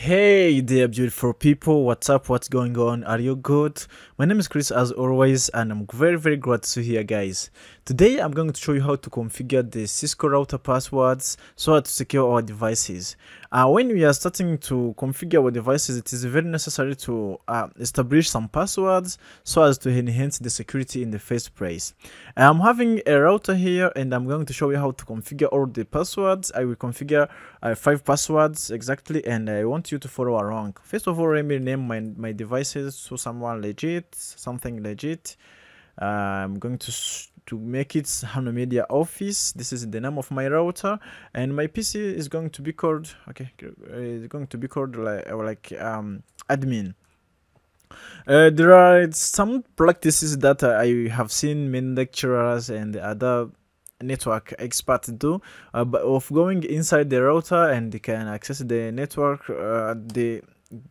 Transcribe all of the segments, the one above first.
Hey there, beautiful people. What's up? What's going on? Are you good? My name is Chris as always, and I'm very glad to hear, guys. Today I'm going to show you how to configure the Cisco router passwords so as to secure our devices. When we are starting to configure our devices, it is very necessary to establish some passwords so as to enhance the security in the first place. I'm having a router here, and I'm going to show you how to configure all the passwords. I will configure 5 passwords exactly, and I want you to follow along. First of all, let me name my devices to something legit. I'm going to make it HanoMedia Office. This is the name of my router, and my PC is going to be called admin. There are some practices that I have seen many lecturers and other network experts do of going inside the router, and they can access the network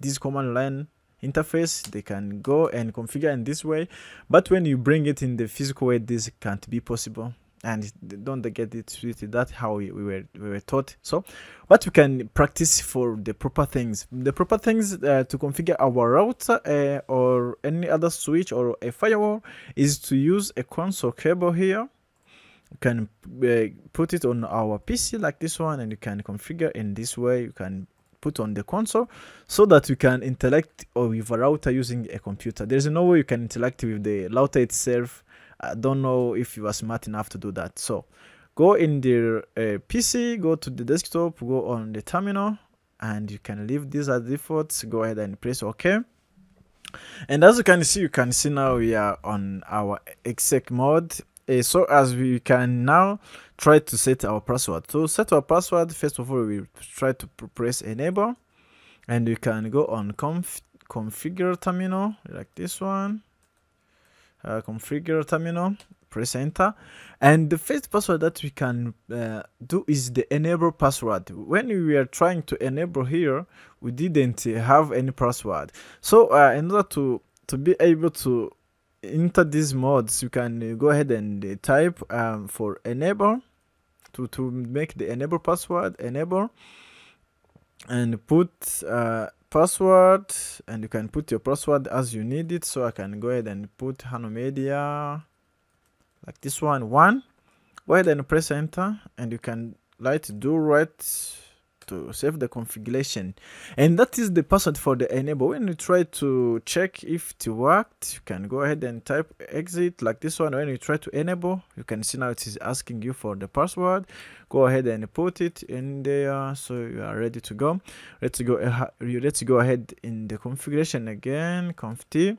this command line interface. They can go and configure in this way, but when you bring it in the physical way, this can't be possible, and don't get it treated that how we were taught. So but we can practice for the proper things to configure our router or any other switch or a firewall is to use a console cable here. You can put it on our PC like this one, and you can configure in this way. You can put on the console so that you can interact with a router using a computer. There's no way you can interact with the router itself. I don't know if you are smart enough to do that. So go in the PC, go to the desktop, go on the terminal, and you can leave these as defaults. Go ahead and press OK. And as you can see now we are on our exec mode. So as we can now try to set our password. To set our password, first of all, we try to press enable, and you can go on configure terminal like this one. Configure terminal, press enter, and the first password that we can do is the enable password. When we are trying to enable here, we didn't have any password. So in order to be able to enter these modes, you can go ahead and type for enable to make the enable password, enable, and put password, and you can put your password as you need it. So I can go ahead and put HanoMedia like this one. Go ahead and press enter, and you can do right to save the configuration, and that is the password for the enable. When you try to check if it worked, you can go ahead and type exit like this one. When you try to enable, you can see now it is asking you for the password. Go ahead and put it in there, so you are ready to go. Let's go ahead in the configuration again, conf t.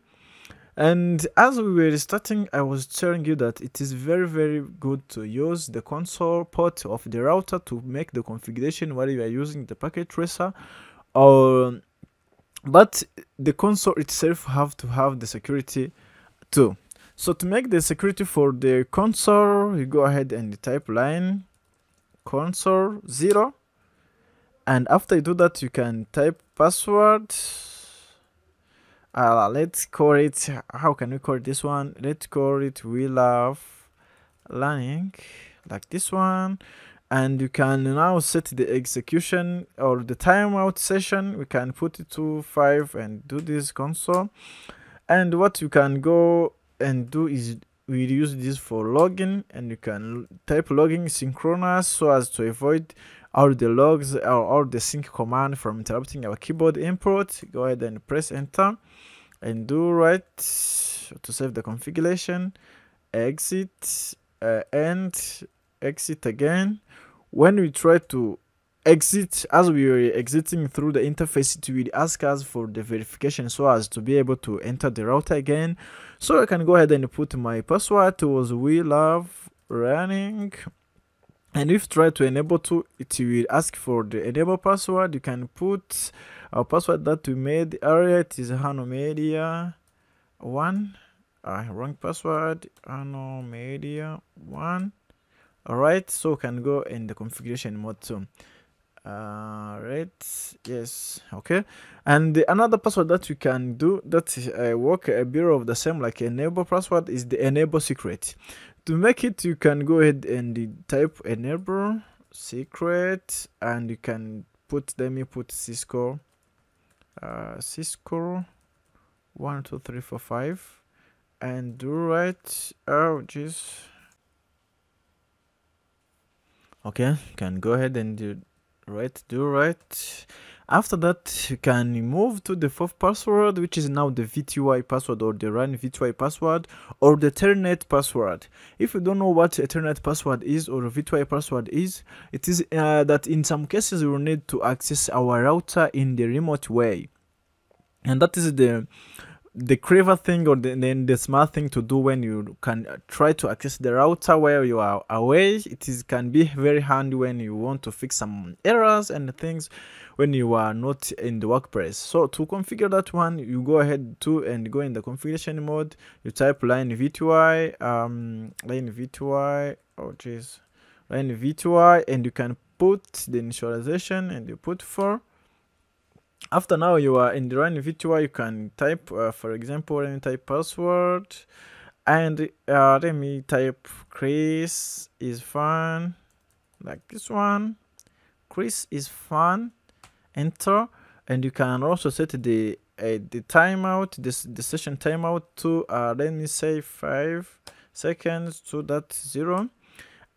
And as we were starting, I was telling you that it is very good to use the console port of the router to make the configuration while you are using the packet tracer, but the console itself have to have the security too. So to make the security for the console, you go ahead and type line console 0, and after you do that, you can type password. Let's call it, how can we call this one? Let's call it we love learning like this one. And you can now set the execution or the timeout session. We can put it to 5 and do this console. And what you can go and do is we use this for login, and you can type login synchronous so as to avoid all the logs or all the sync command from interrupting our keyboard input. Go ahead and press enter and do right to save the configuration. Exit and exit again. When we try to exit, as we are exiting through the interface, it will ask us for the verification so as to be able to enter the router again. So I can go ahead and put my password was we love running, and if try to enable to, it will ask for the enable password. You can put our password that we made earlier. It is HanoMedia 1. Wrong password, HanoMedia 1. All right, so can go in the configuration mode too. Yes, okay. And another password that you can do that work a bit of the same like enable password is the enable secret. To make it, you can go ahead and type enable secret, and you can put Cisco Cisco 12345 and do right. Oh jeez. Okay, can go ahead and do right. After that, you can move to the fourth password, which is now the VTY password or the run VTY password or the Ethernet password. If you don't know what Ethernet password is or VTY password is, it is that in some cases we will need to access our router in the remote way, and that is the clever thing or the smart thing to do when you can try to access the router where you are away. It is can be very handy when you want to fix some errors and things when you are not in the workplace. So to configure that one, you go ahead to and go in the configuration mode. You type line VTY, line VTY, and you can put the initialization and you put 4. After now you are in the run VTY, you can type for example, let me type password and let me type Chris is fun, like this one, Chris is fun, enter. And you can also set the timeout, the session timeout to let me say 5 seconds to that 0.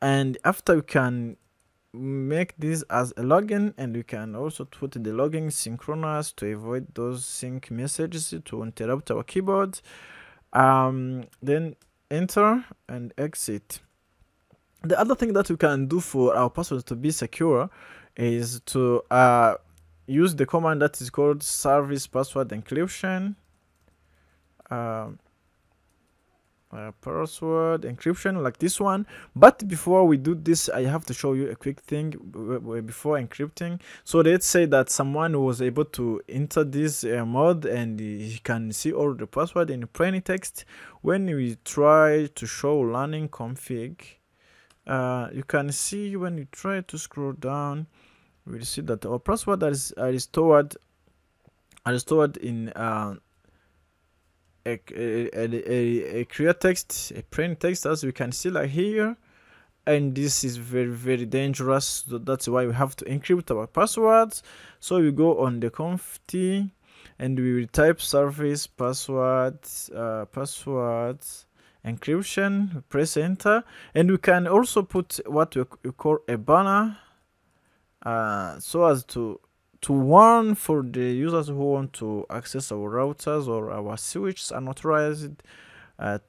And after you can make this as a login, and you can also put the login synchronous to avoid those sync messages to interrupt our keyboard. Then enter and exit. The other thing that we can do for our passwords to be secure is to use the command that is called service password encryption. Password encryption, like this one. But before we do this, I have to show you a quick thing before encrypting. So let's say that someone was able to enter this mode and he can see all the password in plain text. When we try to show learning config, you can see when you try to scroll down, we'll see that our password are stored in a clear text, a plain text, as we can see like here, and this is very, very dangerous. So that's why we have to encrypt our passwords. So we go on the conf.t and we will type service passwords encryption, press enter, and we can also put what we call a banner so as to warn for the users who want to access our routers or our switches unauthorized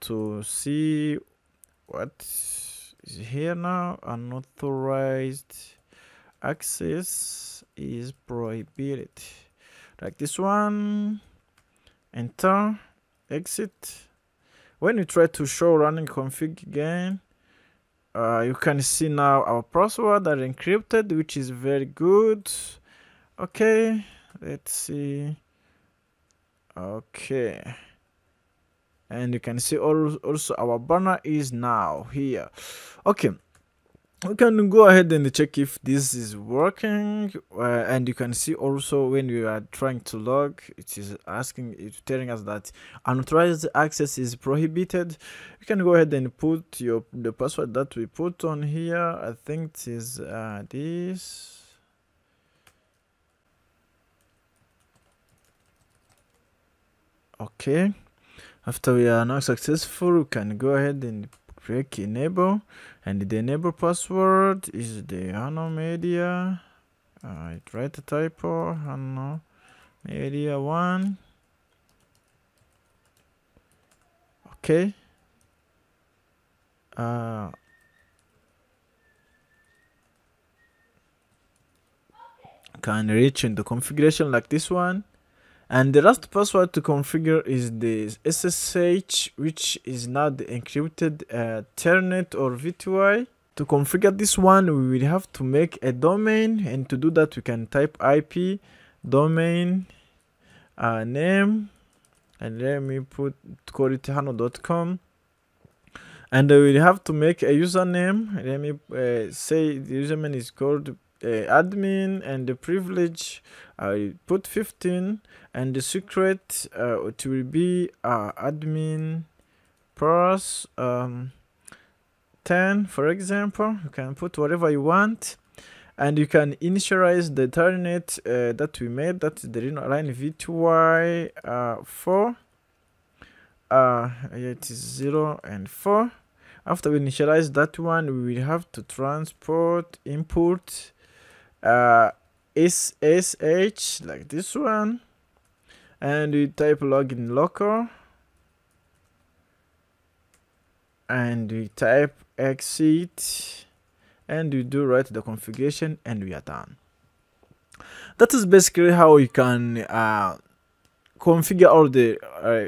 to see what is here now. Unauthorized access is prohibited, like this one. Enter, exit. When you try to show running config again, you can see now our passwords are encrypted, which is very good. Okay, let's see. Okay, and you can see also our banner is now here. Okay, we can go ahead and check if this is working, and you can see also when we are trying to log, it is asking, it's telling us that unauthorized access is prohibited. You can go ahead and put the password that we put on here. I think it is this. Okay, after we are now successful, we can go ahead and click enable, and the enable password is the HanoMedia. I tried to typo HanoMedia1. Okay, can reach in the configuration like this one. And the last password to configure is the SSH, which is now the encrypted Ethernet or VTY. To configure this one, we will have to make a domain, and to do that, we can type IP domain name, and let me call it hano.com. And I will have to make a username. Let me say the username is called admin, and the privilege I put 15, and the secret it will be admin plus 10, for example. You can put whatever you want, and you can initialize the Ethernet that we made. That's the line VTY 4. It is 0 and 4. After we initialize that one, we will have to transport import SSH like this one, and we type login local, and we type exit, and we do write the configuration, and we are done. That is basically how you can configure all the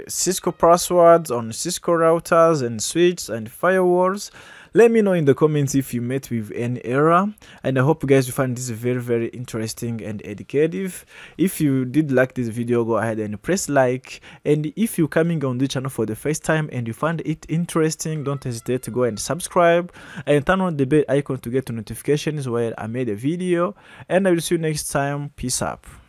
Cisco passwords on Cisco routers and switches and firewalls. Let me know in the comments if you met with any error, and I hope you guys will find this very, very interesting and educative. If you did like this video, go ahead and press like, and if you're coming on the channel for the first time and you find it interesting, don't hesitate to go and subscribe and turn on the bell icon to get notifications where I made a video, and I will see you next time. Peace up.